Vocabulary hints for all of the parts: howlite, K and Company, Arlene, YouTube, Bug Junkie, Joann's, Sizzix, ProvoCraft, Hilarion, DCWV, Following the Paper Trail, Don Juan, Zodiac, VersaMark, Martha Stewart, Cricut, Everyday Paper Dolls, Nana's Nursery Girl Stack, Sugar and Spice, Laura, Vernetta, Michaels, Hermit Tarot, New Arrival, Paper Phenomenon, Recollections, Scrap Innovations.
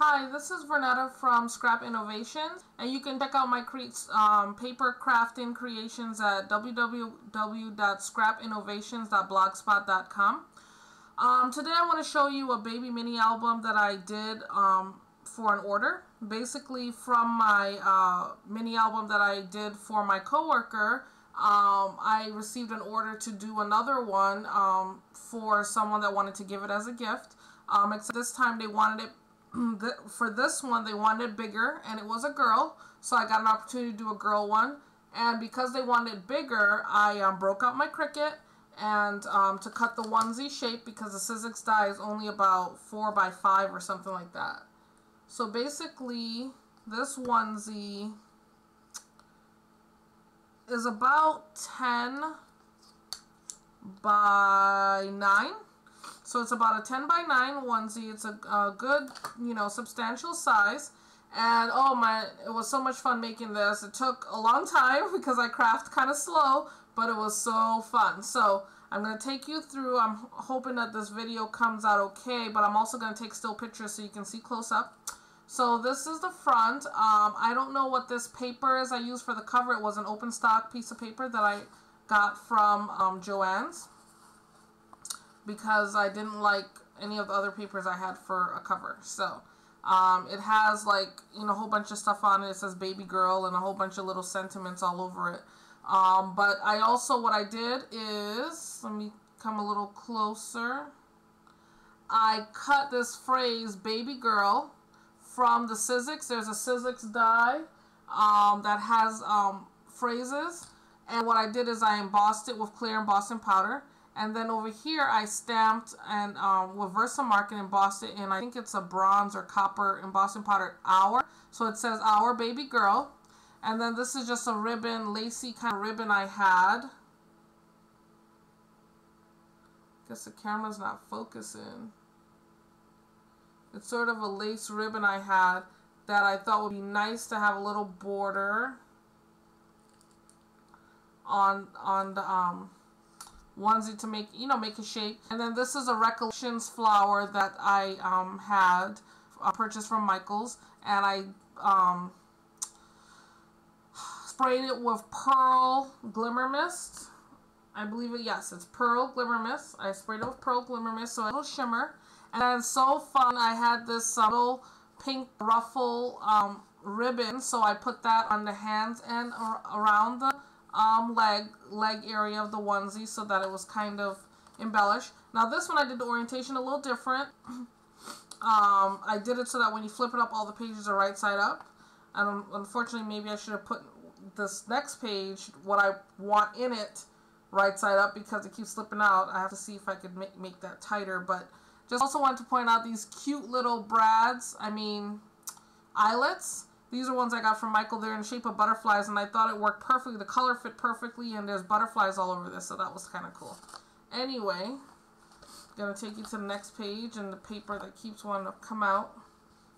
Hi, this is Vernetta from Scrap Innovations, and you can check out my paper crafting creations at www.scrapinnovations.blogspot.com. Today I want to show you a baby mini album that I did for an order, basically from my mini album that I did for my coworker. I received an order to do another one for someone that wanted to give it as a gift, except this time they wanted it. For this one, they wanted it bigger, and it was a girl, so I got an opportunity to do a girl one. And because they wanted it bigger, I broke out my Cricut and to cut the onesie shape, because the Sizzix die is only about 4 by 5 or something like that. So basically, this onesie is about 10 by 9. So it's about a 10 by 9 onesie. It's a good, substantial size. And oh my, it was so much fun making this. It took a long time because I craft kind of slow, but it was so fun. So I'm going to take you through. I'm hoping that this video comes out okay, but I'm also going to take still pictures so you can see close up. So this is the front. I don't know what this paper is I used for the cover. It was an open stock piece of paper that I got from Joann's, because I didn't like any of the other papers I had for a cover. So it has a whole bunch of stuff on it. It says baby girl and a whole bunch of little sentiments all over it. But I also, what I did is, let me come a little closer. I cut this phrase baby girl from the Sizzix. There's a Sizzix die that has phrases. And what I did is I embossed it with clear embossing powder. And then over here, I stamped and with VersaMark and embossed it in, I think it's a bronze or copper embossing powder, Our. So it says Our Baby Girl. And then this is just a ribbon, lacy kind of ribbon I had. I guess the camera's not focusing. It's sort of a lace ribbon I had that I thought would be nice to have a little border on the onesie to make, make a shape. And then this is a Recollections flower that I had purchased from Michaels, and I sprayed it with pearl glimmer mist. I believe it, yes, it's pearl glimmer mist. I sprayed it with pearl glimmer mist, so a little shimmer. And then so fun, I had this subtle pink ruffle ribbon, so I put that on the hands and around the leg area of the onesie, so that it was kind of embellished. Now this one I did the orientation a little different. I did it so that when you flip it up, all the pages are right side up. And unfortunately, maybe I should have put this next page, what I want in it, right side up, because it keeps slipping out. I have to see if I could make that tighter. But just also wanted to point out these cute little brads, eyelets. These are ones I got from Michael. They're in the shape of butterflies, and I thought it worked perfectly. The color fit perfectly, and there's butterflies all over this, so that was kind of cool. Anyway, I'm going to take you to the next page and the paper that keeps wanting to come out.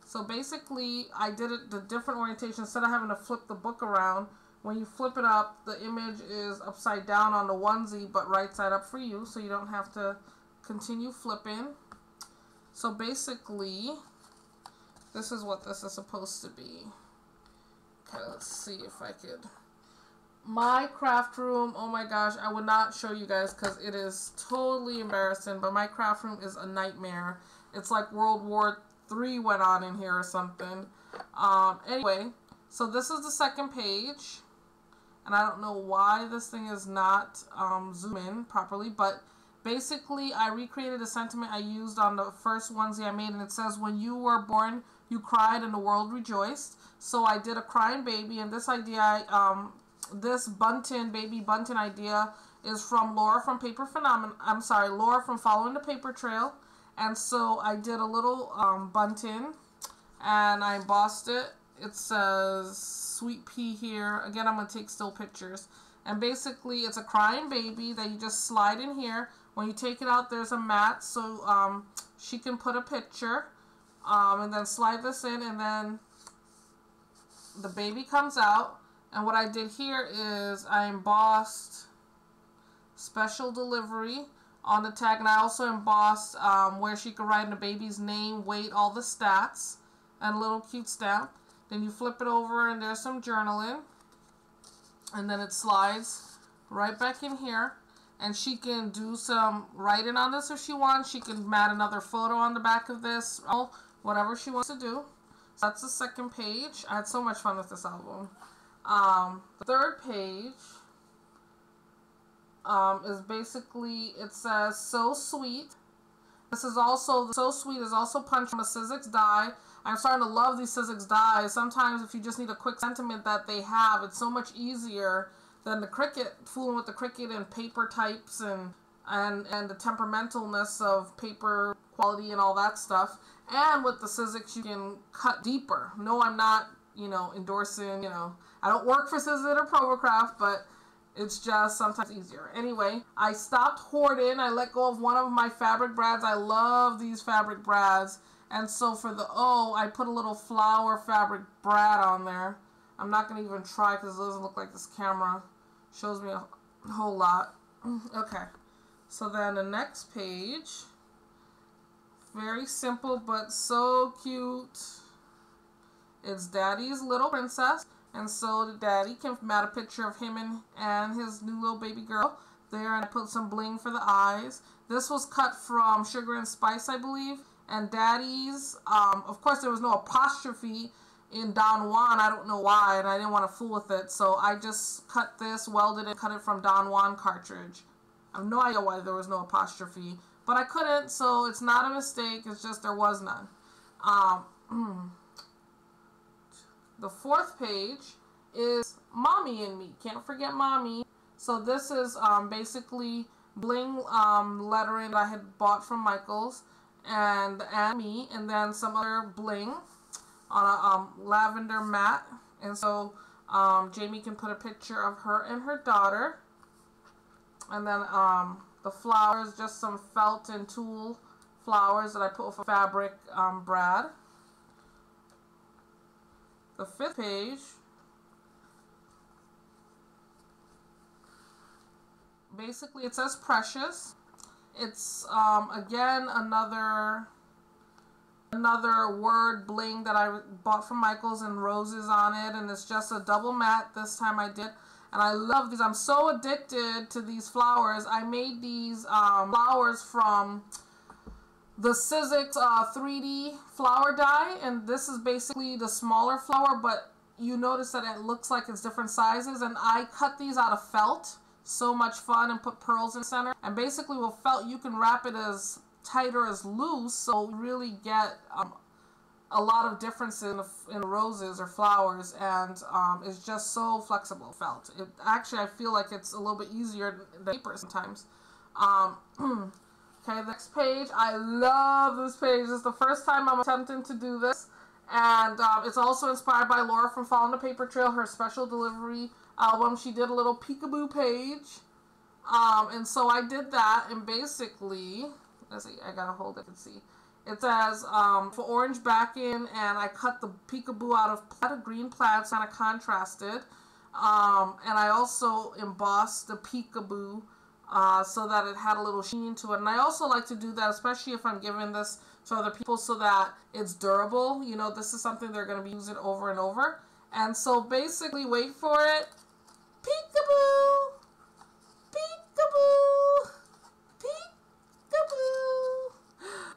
So basically, I did it the different orientation. Instead of having to flip the book around, when you flip it up, the image is upside down on the onesie, but right side up for you, so you don't have to continue flipping. So basically, this is what this is supposed to be. Okay, let's see if I could. My craft room, oh my gosh, I would not show you guys because it is totally embarrassing, but my craft room is a nightmare. It's like World War III went on in here or something. Anyway, so this is the second page, and I don't know why this thing is not zoomed in properly, but basically I recreated a sentiment I used on the first onesie I made, and it says, when you were born, you cried and the world rejoiced. So I did a crying baby, and this idea, this bunting, baby bunting idea is from Laura from Paper Phenomenon. I'm sorry, Laura from Following the Paper Trail. And so I did a little bunting, and I embossed it. It says Sweet Pea here. Again, I'm going to take still pictures. And basically, it's a crying baby that you just slide in here. When you take it out, there's a mat, so she can put a picture. And then slide this in, and then the baby comes out. And what I did here is I embossed special delivery on the tag, and I also embossed where she could write in the baby's name, weight, all the stats. and a little cute stamp. Then you flip it over and there's some journaling, and then it slides right back in here, and she can do some writing on this if she wants. She can add another photo on the back of this, whatever she wants to do. So that's the second page. I had so much fun with this album. The third page is basically, it says So Sweet. This is also, So Sweet is also punched from a Sizzix die. I'm starting to love these Sizzix dies. Sometimes if you just need a quick sentiment that they have, it's so much easier than the Cricut, fooling with the Cricut and paper types and the temperamentalness of paper quality and all that stuff. And with the Sizzix, you can cut deeper. No, I'm not, you know, endorsing, you know, I don't work for Sizzix or ProvoCraft, but it's just sometimes easier. Anyway, I stopped hoarding. I let go of one of my fabric brads. I love these fabric brads. And so for the O, I put a little flower fabric brad on there. I'm not going to even try because it doesn't look like this camera shows me a whole lot. Okay. So then the next page. Very simple but so cute. It's Daddy's Little Princess. And so the daddy can add a picture of him and his new little baby girl there, and I put some bling for the eyes. This was cut from Sugar and Spice, I believe. And Daddy's, of course there was no apostrophe in Don Juan. I don't know why, and I didn't want to fool with it. So I just cut this, welded it, cut it from Don Juan cartridge. I have no idea why there was no apostrophe, but I couldn't, so it's not a mistake. It's just there was none. The fourth page is Mommy and Me. Can't forget Mommy. So this is basically bling lettering that I had bought from Michaels, and me, and then some other bling on a lavender mat. And so Jamie can put a picture of her and her daughter. And then the flowers, just some felt and tulle flowers that I put with a fabric brad. The fifth page basically, it says Precious. It's again another word bling that I bought from Michaels, and roses on it, and it's just a double mat this time I did, and I love these. I'm so addicted to these flowers. I made these flowers from the Sizzix 3D flower die, and this is basically the smaller flower, but you notice that it looks like it's different sizes, and I cut these out of felt. So much fun, and put pearls in the center. And basically with felt, you can wrap it as tight or as loose, so you really get a lot of difference in roses or flowers, and it's just so flexible, felt. It, actually, I feel like it's a little bit easier than paper sometimes. Okay, next page. I love this page. It's the first time I'm attempting to do this. And it's also inspired by Laura from Following the Paper Trail, her special delivery album. She did a little peekaboo page. And so I did that. And basically, let's see, I gotta hold it and see. It says for orange backing, and I cut the peekaboo out of plaid, green plaid, kind of contrasted. And I also embossed the peekaboo. So that it had a little sheen to it. And I also like to do that, especially if I'm giving this to other people, so that it's durable. You know, this is something they're going to be using over and over. And so basically, wait for it. Peekaboo! Peekaboo! Peekaboo!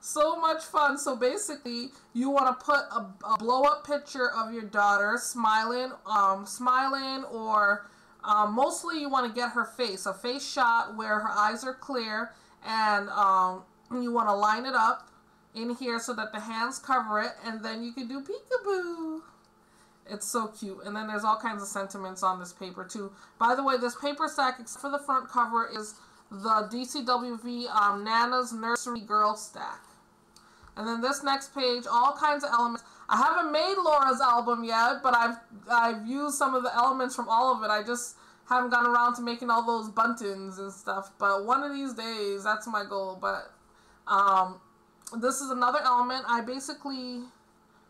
So much fun. So basically, you want to put a blow-up picture of your daughter smiling, or... mostly you want to get her face, a face shot where her eyes are clear, and you want to line it up in here so that the hands cover it, and then you can do peekaboo. It's so cute. And then there's all kinds of sentiments on this paper too. By the way, this paper stack, except for the front cover, is the DCWV Nana's Nursery Girl Stack. And then this next page, all kinds of elements. I haven't made Laura's album yet, but I've used some of the elements from all of it. I just haven't gotten around to making all those buntings and stuff. But one of these days, that's my goal. But this is another element. I basically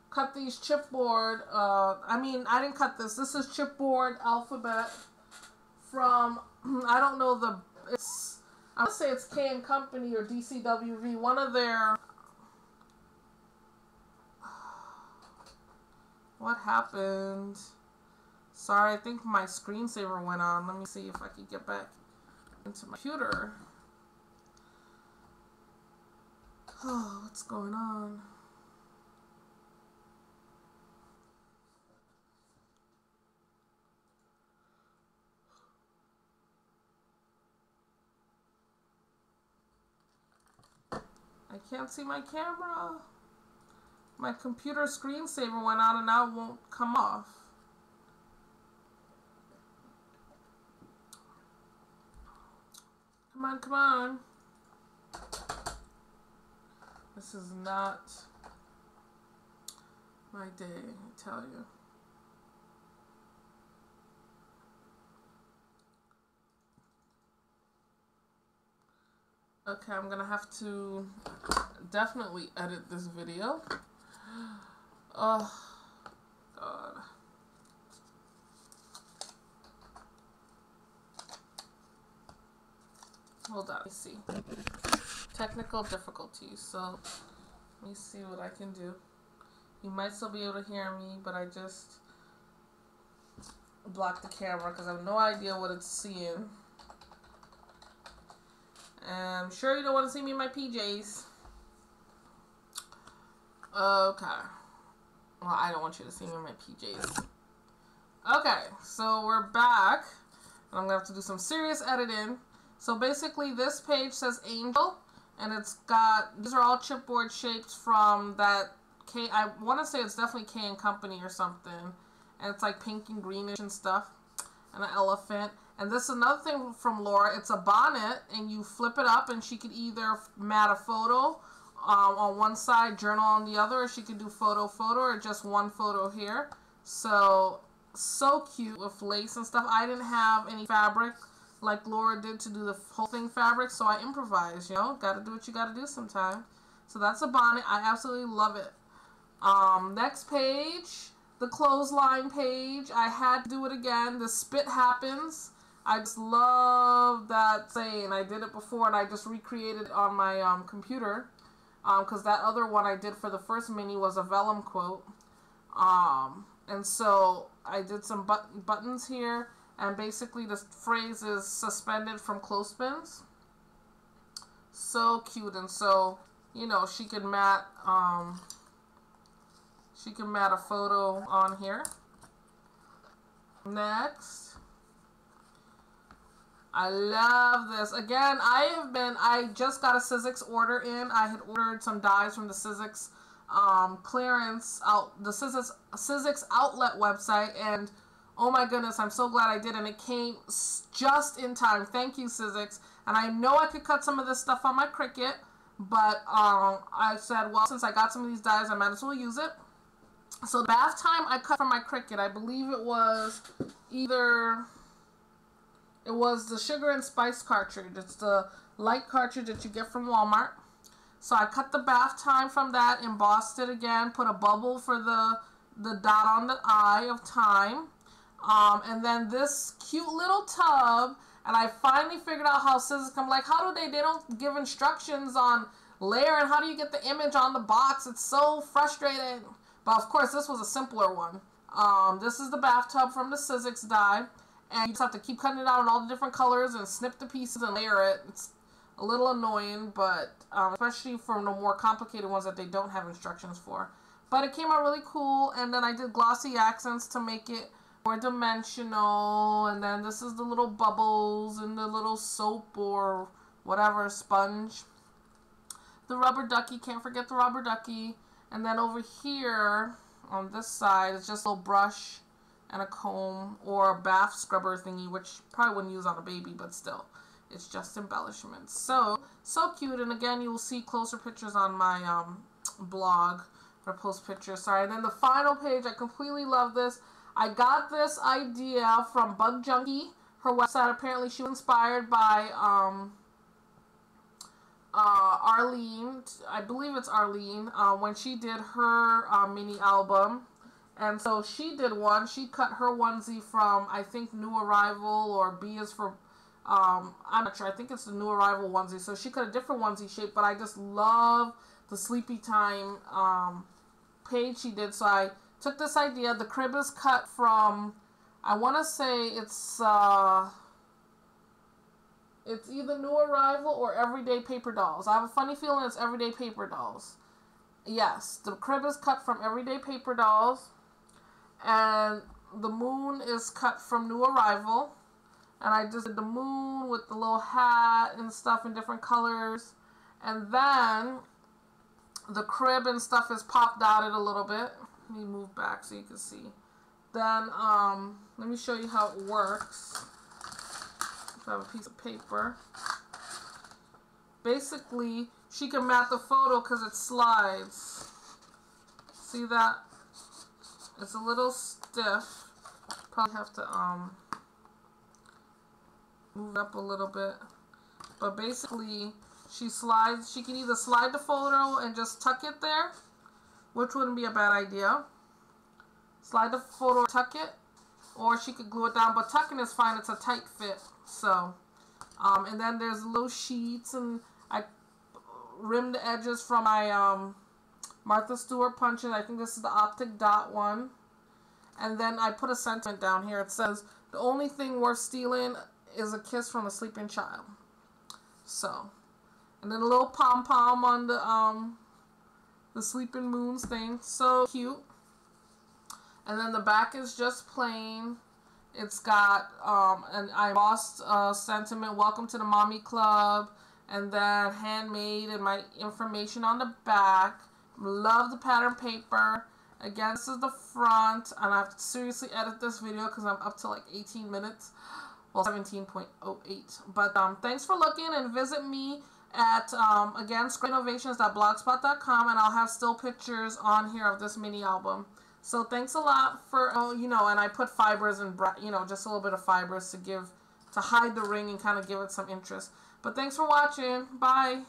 cut these chipboard. I mean, I didn't cut this. This is chipboard alphabet from, I don't know the, it's, I would say it's K and Company or DCWV. One of their... What happened? Sorry, I think my screensaver went on. Let me see if I can get back into my computer. Oh, what's going on? I can't see my camera. My computer screensaver went on and now it won't come off. Come on, come on. This is not my day, I tell you. Okay, I'm gonna have to definitely edit this video. Oh, God. Hold on, let me see. Technical difficulties, so let me see what I can do. You might still be able to hear me, but I just blocked the camera because I have no idea what it's seeing. I'm sure you don't want to see me in my PJs. Okay. Well, I don't want you to see me in my PJs. Okay, so we're back. And I'm going to have to do some serious editing. So basically this page says Angel. And it's got, these are all chipboard shapes from that K, I want to say it's definitely K and Company or something. And it's like pink and greenish and stuff. And an elephant. And this is another thing from Laura. It's a bonnet, and you flip it up, and she could either mat a photo on one side, journal on the other, or she could do photo-photo, or just one photo here. So cute with lace and stuff. I didn't have any fabric like Laura did to do the whole thing fabric, so I improvised, you know? Gotta do what you gotta do sometimes. So that's a bonnet. I absolutely love it. Next page, the clothesline page. I had to do it again. The spit happens. I just love that saying. I did it before and I just recreated it on my computer because that other one I did for the first mini was a vellum quote. And so I did some buttons here, and basically the phrase is suspended from clothespins. So cute. And so, you know, she can mat a photo on here. Next. I love this. Again, I just got a Sizzix order in. I had ordered some dies from the Sizzix clearance out, the Sizzix outlet website, and oh my goodness, I'm so glad I did, and it came just in time. Thank you, Sizzix. And I know I could cut some of this stuff on my Cricut, but I said, well, since I got some of these dies, I might as well use it. So the bath time I cut from my Cricut, I believe it was either... It was the Sugar and Spice cartridge. It's the light cartridge that you get from Walmart. So I cut the bath time from that, embossed it again, put a bubble for the dot on the eye of time. And then this cute little tub, and I finally figured out how Sizzix, I'm like, how do they don't give instructions on layer and how do you get the image on the box? It's so frustrating. But of course, this was a simpler one. This is the bathtub from the Sizzix die. And you just have to keep cutting it out in all the different colors and snip the pieces and layer it. It's a little annoying, but especially from the more complicated ones that they don't have instructions for. But it came out really cool, and then I did glossy accents to make it more dimensional. And then this is the little bubbles and the little soap or whatever, sponge. The rubber ducky, can't forget the rubber ducky. And then over here on this side, it's just a little brush and a comb or a bath scrubber thingy, which probably wouldn't use on a baby, but still, it's just embellishments. So cute. And again, you will see closer pictures on my blog or post pictures. Sorry. And then the final page, I completely love this. I got this idea from Bug Junkie, her website. Apparently, she was inspired by Arlene. I believe it's Arlene when she did her mini album. And so she did one. She cut her onesie from, I think, New Arrival, or B is for, I'm not sure. I think it's the New Arrival onesie. So she cut a different onesie shape, but I just love the Sleepy Time page she did. So I took this idea. The crib is cut from, I want to say it's either New Arrival or Everyday Paper Dolls. I have a funny feeling it's Everyday Paper Dolls. Yes, the crib is cut from Everyday Paper Dolls, and the moon is cut from New Arrival. And I just did the moon with the little hat and stuff in different colors. And then the crib and stuff is pop dotted a little bit. Let me move back so you can see. Then let me show you how it works. I have a piece of paper. Basically, she can map the photo because it slides. See that? It's a little stiff. Probably have to move it up a little bit. But basically, she slides. She can either slide the photo and just tuck it there, which wouldn't be a bad idea. Slide the photo, tuck it, or she could glue it down. But tucking is fine. It's a tight fit. So, and then there's little sheets, and I rimmed the edges from my Martha Stewart punches. I think this is the optic dot one. And then I put a sentiment down here. It says, "The only thing worth stealing is a kiss from a sleeping child." So. And then a little pom-pom on the sleeping moons thing. So cute. And then the back is just plain. It's got an embossed sentiment. Welcome to the Mommy Club. And then handmade and my information on the back. Love the pattern paper. Again, this is the front. And I have to seriously edit this video because I'm up to like 18 minutes. Well, 17.08. But thanks for looking, and visit me at again scrapinnovations.blogspot.com, and I'll have still pictures on here of this mini album. So thanks a lot for and I put fibers and just a little bit of fibers to hide the ring and kind of give it some interest. But thanks for watching. Bye.